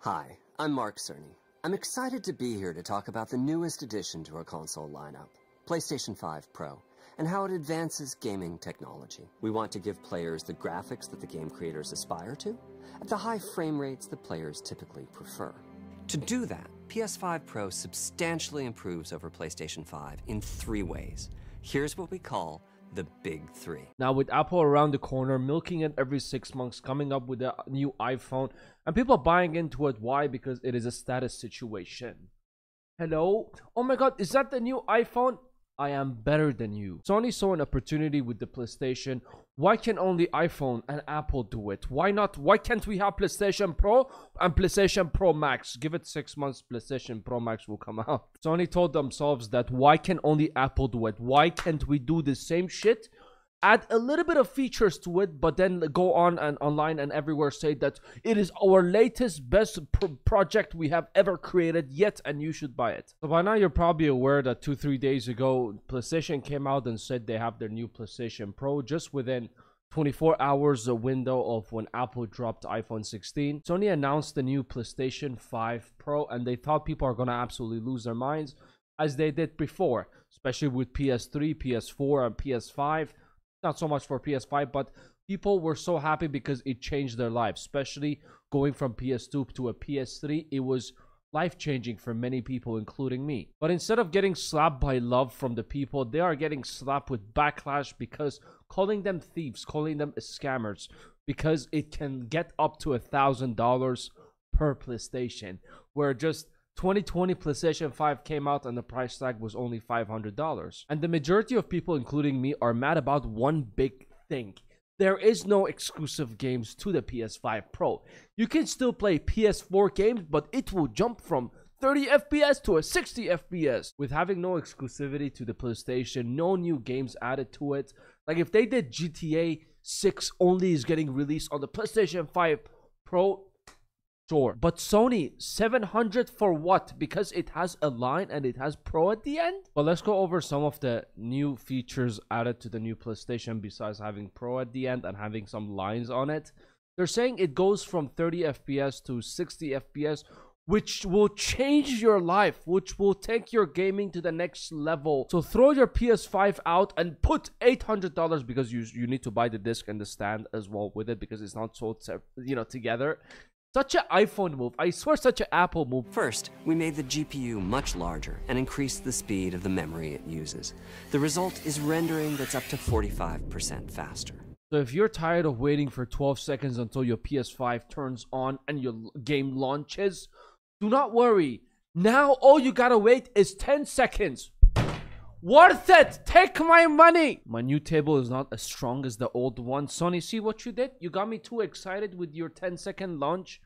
Hi, I'm Mark Cerny. I'm excited to be here to talk about the newest addition to our console lineup, PlayStation 5 Pro, and how it advances gaming technology. We want to give players the graphics that the game creators aspire to, at the high frame rates that players typically prefer. To do that, PS5 Pro substantially improves over PlayStation 5 in three ways. Here's what we call the big three. Now, with Apple around the corner, milking it every 6 months, coming up with a new iPhone, and people are buying into it. Why? Because it is a status situation. Hello? Oh my god, is that the new iPhone? I am better than you. Sony saw an opportunity with the PlayStation. Why can only iPhone and Apple do it? Why not? Why can't we have PlayStation Pro and PlayStation Pro Max? Give it 6 months, PlayStation Pro Max will come out. Sony told themselves that why can only Apple do it? Why can't we do the same shit? Add a little bit of features to it, but then go on and online and everywhere say that it is our latest best project we have ever created yet, and you should buy it. So by now you're probably aware that 2-3 days ago PlayStation came out and said they have their new PlayStation Pro just within 24 hours a window of when Apple dropped iPhone 16. Sony announced the new PlayStation 5 Pro and they thought people are gonna absolutely lose their minds, as they did before, especially with PS3, PS4 and PS5. Not so much for PS5, but people were so happy because it changed their lives, especially going from PS2 to a PS3. It was life-changing for many people, including me. But instead of getting slapped by love from the people, they are getting slapped with backlash, because calling them thieves, calling them scammers, because it can get up to $1,000 per PlayStation, where just 2020 PlayStation 5 came out and the price tag was only $500. And the majority of people, including me, are mad about one big thing. There is no exclusive games to the PS5 Pro. You can still play PS4 games, but it will jump from 30 FPS to a 60 FPS. With having no exclusivity to the PlayStation, no new games added to it. Like if they did GTA 6 only is getting released on the PlayStation 5 Pro, sure. But Sony, $700 for what? Because it has a line and it has Pro at the end? But let's go over some of the new features added to the new PlayStation besides having Pro at the end and having some lines on it. They're saying it goes from 30 FPS to 60 FPS, which will change your life, which will take your gaming to the next level. So throw your PS5 out and put $800, because you need to buy the disc and the stand as well with it, because it's not sold, you know, together. Such an iPhone move. I swear, such an Apple move. First, we made the GPU much larger and increased the speed of the memory it uses. The result is rendering that's up to 45% faster. So if you're tired of waiting for 12 seconds until your PS5 turns on and your game launches, do not worry. Now all you gotta wait is 10 seconds. Worth it! Take my money! My new table is not as strong as the old one. Sony, see what you did? You got me too excited with your 10-second launch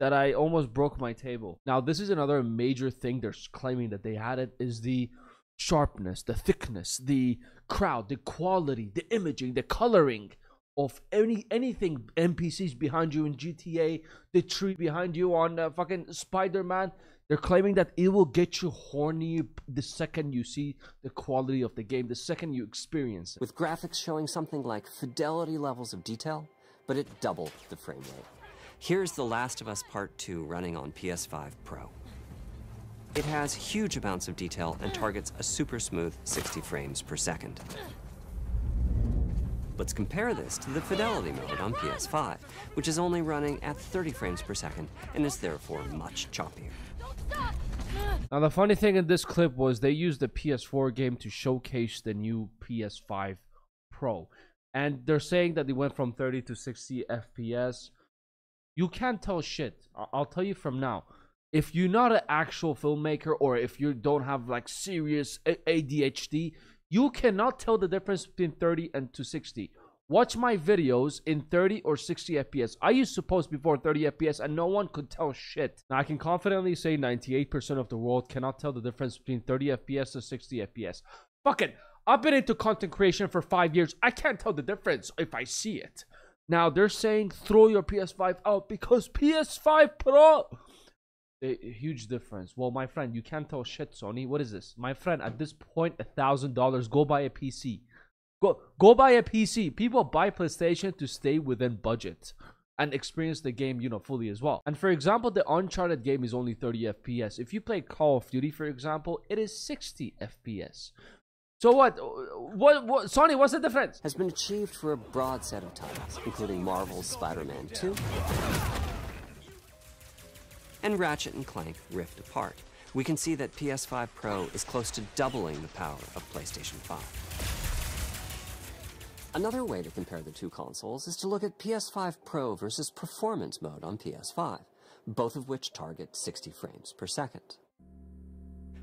that I almost broke my table. Now, this is another major thing they're claiming that they had it, is the sharpness, the thickness, the crowd, the quality, the imaging, the coloring of anything. NPCs behind you in GTA, the tree behind you on fucking Spider-Man. They're claiming that it will get you horny the second you see the quality of the game, the second you experience it. With graphics showing something like fidelity levels of detail, but it doubled the frame rate. Here's The Last of Us Part 2 running on PS5 Pro. It has huge amounts of detail and targets a super smooth 60 frames per second. Let's compare this to the fidelity mode on PS5, which is only running at 30 frames per second and is therefore much choppier. Now, the funny thing in this clip was they used the PS4 game to showcase the new PS5 Pro. And they're saying that they went from 30 to 60 FPS. You can't tell shit. I'll tell you from now. If you're not an actual filmmaker, or if you don't have like serious ADHD, you cannot tell the difference between 30 and 60. Watch my videos in 30 or 60 FPS. I used to post before 30 FPS and no one could tell shit. Now I can confidently say 98% of the world cannot tell the difference between 30 FPS to 60 FPS. Fuck it. I've been into content creation for 5 years. I can't tell the difference if I see it. Now they're saying throw your PS5 out because PS5 Pro. A huge difference. Well, my friend, you can't tell shit, Sony. What is this? My friend, at this point, $1,000. Go buy a PC. Go buy a PC. People buy PlayStation to stay within budget. and experience the game, you know, fully as well. And for example, the Uncharted game is only 30 FPS. If you play Call of Duty, for example, it is 60 FPS. So what Sony, what's the difference? Has been achieved for a broad set of titles, including Marvel's Spider-Man 2 and Ratchet and Clank Rift Apart. We can see that PS5 Pro is close to doubling the power of PlayStation 5. Another way to compare the two consoles is to look at PS5 Pro versus performance mode on PS5, both of which target 60 frames per second.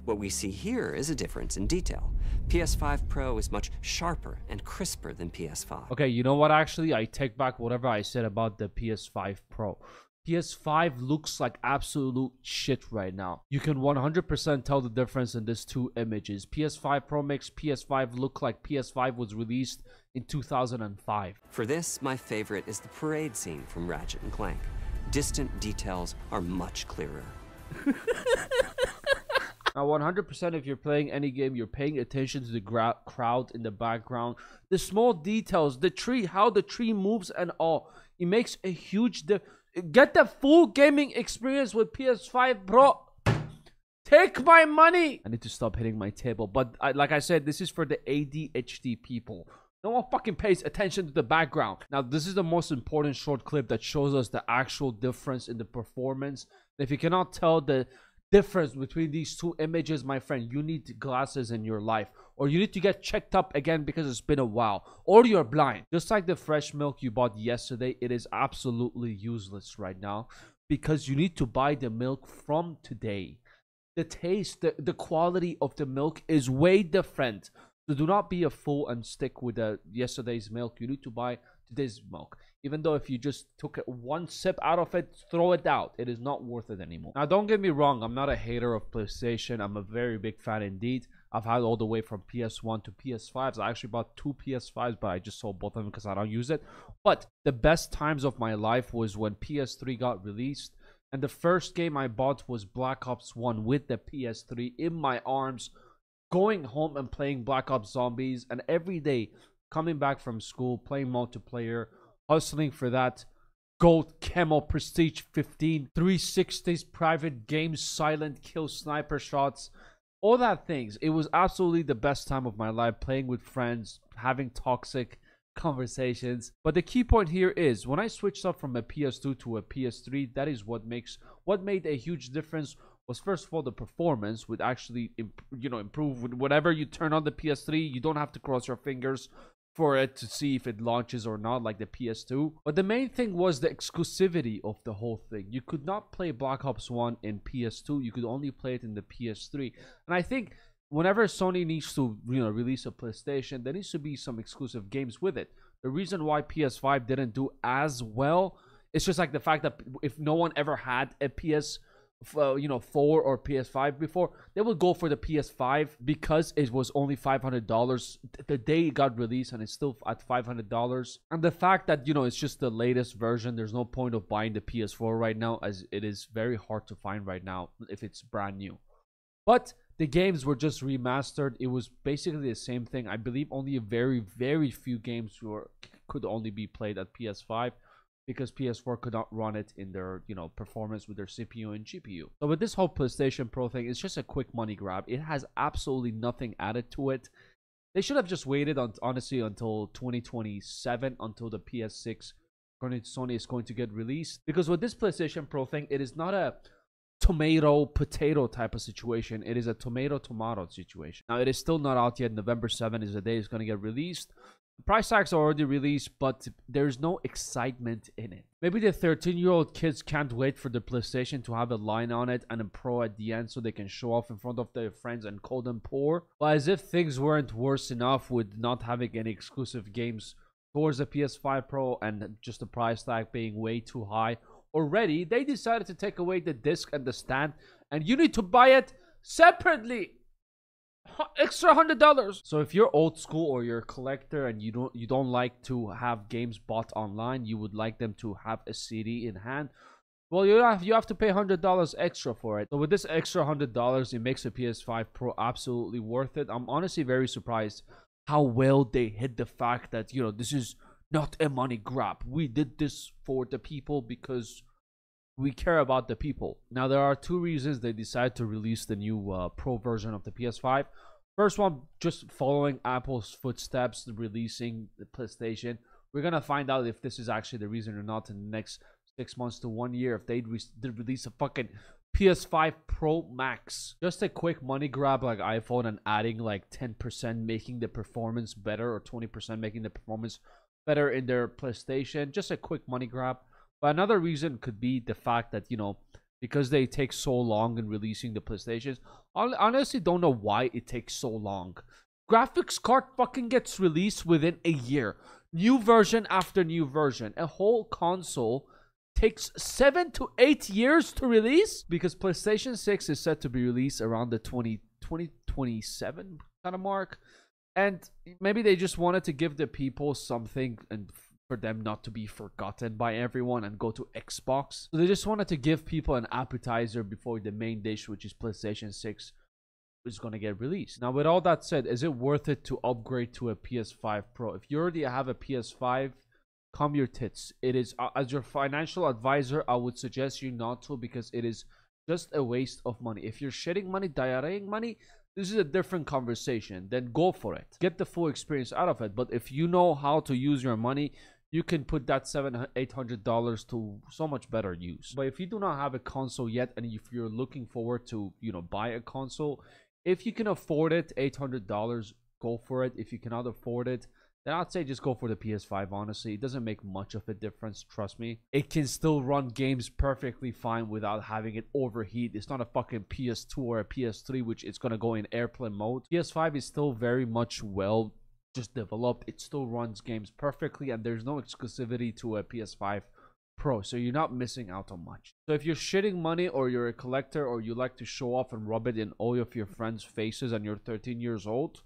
What we see here is a difference in detail. PS5 Pro is much sharper and crisper than PS5. Okay, you know what? Actually, I take back whatever I said about the PS5 Pro. PS5 looks like absolute shit right now. You can 100% tell the difference in these two images. PS5 Pro makes PS5 look like PS5 was released in 2005. For this, my favorite is the parade scene from Ratchet and Clank. Distant details are much clearer. Now, 100% if you're playing any game, you're paying attention to the crowd in the background, the small details, the tree, how the tree moves and all. It makes a huge difference. Get the full gaming experience with PS5 Pro. Take my money. I need to stop hitting my table. But like I said, this is for the ADHD people. No one fucking pays attention to the background. Now, this is the most important short clip that shows us the actual difference in the performance. If you cannot tell the difference between these two images, my friend, you need glasses in your life, or you need to get checked up again because it's been a while, or you're blind. Just like the fresh milk you bought yesterday, it is absolutely useless right now because you need to buy the milk from today. The taste, the quality of the milk is way different. So do not be a fool and stick with yesterday's milk. You need to buy today's milk. Even though if you just took one sip out of it, throw it out. It is not worth it anymore. Now, don't get me wrong. I'm not a hater of PlayStation. I'm a very big fan indeed. I've had all the way from PS1 to PS5s. I actually bought two PS5s, but I just sold both of them because I don't use it. But the best times of my life was when PS3 got released. And the first game I bought was Black Ops 1 with the PS3 in my arms. Going home and playing Black Ops Zombies. And every day, coming back from school, playing multiplayer. Hustling for that gold camo prestige 15, 360s, private games, silent kill, sniper shots, all that things. It was absolutely the best time of my life, playing with friends, having toxic conversations. But the key point here is when I switched up from a PS2 to a PS3, that is what made a huge difference was, first of all, the performance would actually improve with whatever you turn on the PS3. You don't have to cross your fingers for it to see if it launches or not like the PS2. But the main thing was the exclusivity of the whole thing. You could not play Black Ops 1 in PS2. You could only play it in the PS3. And I think whenever Sony needs to release a PlayStation, there needs to be some exclusive games with it. The reason why PS5 didn't do as well, it's just like the fact that if no one ever had a PS4 or PS5 before, they would go for the PS5 because it was only $500 the day it got released, and it's still at $500. And the fact that it's just the latest version, there's no point of buying the PS4 right now, as it is very hard to find right now if it's brand new. But the games were just remastered. It was basically the same thing. I believe only a very, very few games could only be played at PS5 because PS4 could not run it in their, performance with their CPU and GPU. So with this whole PlayStation Pro thing, it's just a quick money grab. It has absolutely nothing added to it. They should have just waited, honestly, until 2027, until the PS6, according to Sony, is going to get released. Because with this PlayStation Pro thing, it is not a tomato-potato type of situation. It is a tomato-tomato situation. Now, it is still not out yet. November 7 is the day it's going to get released. Price tags are already released, but there's no excitement in it. Maybe the 13-year-old kids can't wait for the PlayStation to have a line on it and a Pro at the end so they can show off in front of their friends and call them poor. But as if things weren't worse enough with not having any exclusive games towards the PS5 Pro and just the price tag being way too high already, they decided to take away the disc and the stand, and you need to buy it separately. Extra $100. So if you're old school or you're a collector and you don't like to have games bought online, you would like them to have a CD in hand, well, you have to pay $100 extra for it. So with this extra $100, it makes the PS5 Pro absolutely worth it. I'm honestly very surprised how well they hit the fact that this is not a money grab. We did this for the people because we care about the people. Now, there are two reasons they decided to release the new Pro version of the PS5. First one, just following Apple's footsteps, releasing the PlayStation. We're going to find out if this is actually the reason or not in the next 6 months to 1 year, if they'd release a fucking PS5 Pro Max. Just a quick money grab like iPhone and adding like 10% making the performance better, or 20% making the performance better in their PlayStation. Just a quick money grab. But another reason could be the fact that, you know, because they take so long in releasing the PlayStations. I honestly don't know why it takes so long. Graphics card fucking gets released within a year. New version after new version. A whole console takes 7 to 8 years to release, because PlayStation 6 is set to be released around the 2027 kind of mark. And maybe they just wanted to give the people something and for them not to be forgotten by everyone and go to Xbox. So they just wanted to give people an appetizer before the main dish, which is PlayStation 6 is going to get released. Now, with all that said, is it worth it to upgrade to a PS5 Pro? If you already have a PS5, come your tits. It is, as your financial advisor, I would suggest you not to, because it is just a waste of money. If you're shedding money, diarrheaing money, this is a different conversation. Then go for it. Get the full experience out of it. But if you know how to use your money, you can put that $700–800 to so much better use. But if you do not have a console yet, and if you're looking forward to, you know, buy a console, if you can afford it, $800, go for it. If you cannot afford it, then I'd say just go for the PS5, honestly. It doesn't make much of a difference, trust me. It can still run games perfectly fine without having it overheat. It's not a fucking PS2 or a PS3, which it's going to go in airplane mode. PS5 is still very much well just developed. It still runs games perfectly, and there's no exclusivity to a PS5 Pro, so you're not missing out on much. So if you're shitting money, or you're a collector, or you like to show off and rub it in all of your friends' faces and you're 13 years old,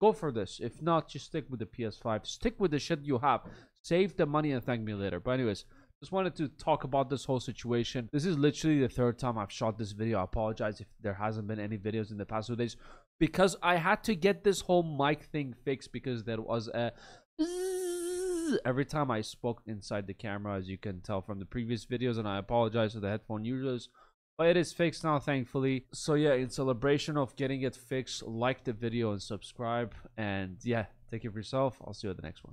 go for this. If not, just stick with the PS5. Stick with the shit you have. Save the money and thank me later. But anyways, just wanted to talk about this whole situation. This is literally the third time I've shot this video. I apologize if there hasn't been any videos in the past few days, because I had to get this whole mic thing fixed, because there was a bzzz every time I spoke inside the camera, as you can tell from the previous videos, and I apologize to the headphone users. But it is fixed now, thankfully. So yeah, in celebration of getting it fixed, like the video and subscribe. And yeah, take care of yourself. I'll see you at the next one.